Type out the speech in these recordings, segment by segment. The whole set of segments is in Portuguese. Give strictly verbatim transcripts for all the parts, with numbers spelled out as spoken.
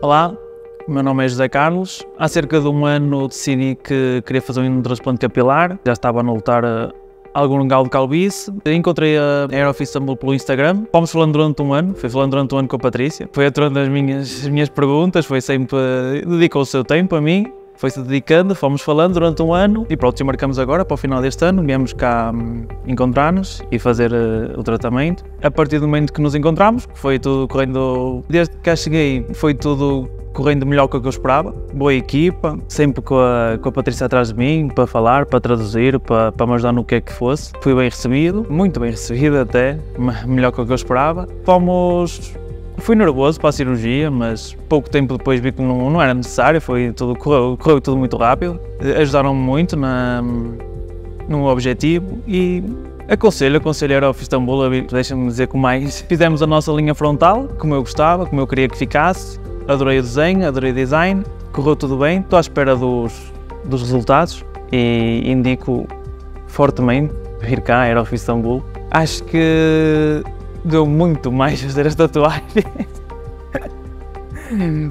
Olá, o meu nome é José Carlos. Há cerca de um ano decidi que queria fazer um transplante capilar. Já estava a notar algum grau de calvície. Encontrei a Hair of Istanbul pelo Instagram. Fomos falando durante um ano, fui falando durante um ano com a Patrícia. Foi aturando as minhas, as minhas perguntas, foi sempre, dedicou o seu tempo a mim. Foi-se dedicando, fomos falando durante um ano e pronto, marcamos agora para o final deste ano, viemos cá hum, encontrar-nos e fazer uh, o tratamento. A partir do momento que nos encontramos, foi tudo correndo... Desde que cá cheguei, foi tudo correndo melhor do que eu esperava. Boa equipa, sempre com a, com a Patrícia atrás de mim, para falar, para traduzir, para, para me ajudar no que é que fosse. Fui bem recebido, muito bem recebido até, melhor do que eu esperava. Fomos... Fui nervoso para a cirurgia, mas pouco tempo depois vi que não, não era necessário, foi tudo, correu, correu tudo muito rápido. Ajudaram-me muito na, no objetivo e aconselho, aconselho a Hair of Istanbul, deixa-me dizer que mais. Fizemos a nossa linha frontal, como eu gostava, como eu queria que ficasse. Adorei o desenho, adorei o design, correu tudo bem. Estou à espera dos, dos resultados e indico fortemente vir cá, Hair of Istanbul. Acho que... deu muito mais fazer as tatuagens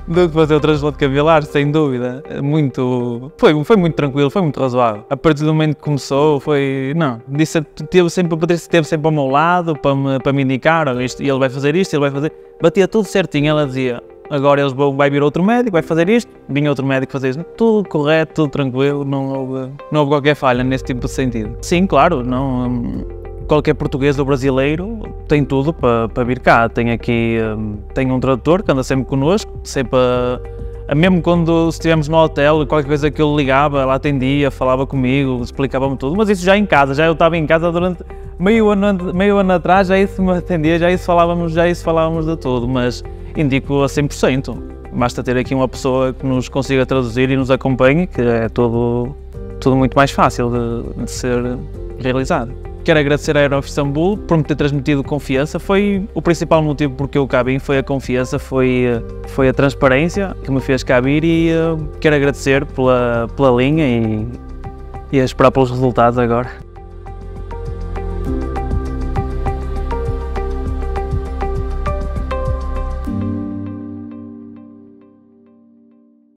do que fazer o transplante capilar, sem dúvida. Muito, foi, foi muito tranquilo, foi muito razoável. A partir do momento que começou, foi... Não, disse, teve sempre, a Patrícia esteve sempre ao meu lado para me, para me indicar, oh, isto, ele vai fazer isto, ele vai fazer... Batia tudo certinho, ela dizia, agora eles vão, vai vir outro médico, vai fazer isto, vinha outro médico fazer isto. Tudo correto, tudo tranquilo, não houve, não houve qualquer falha nesse tipo de sentido. Sim, claro, não... Hum, qualquer português ou brasileiro tem tudo para, para vir cá. Tem aqui tem um tradutor que anda sempre connosco, sempre a, mesmo quando estivemos no hotel, qualquer coisa que eu ligava, ela atendia, falava comigo, explicava-me tudo, mas isso já em casa, já eu estava em casa durante meio ano, meio ano atrás, já isso me atendia, já isso falávamos, já isso falávamos de tudo, mas indico a cem por cento. Basta ter aqui uma pessoa que nos consiga traduzir e nos acompanhe, que é tudo, tudo muito mais fácil de, de ser realizado. Quero agradecer à Hair of Istanbul por me ter transmitido confiança. Foi o principal motivo porque eu cá vim, foi a confiança, foi, foi a transparência que me fez cá vir e uh, quero agradecer pela, pela linha e, e a esperar pelos resultados agora.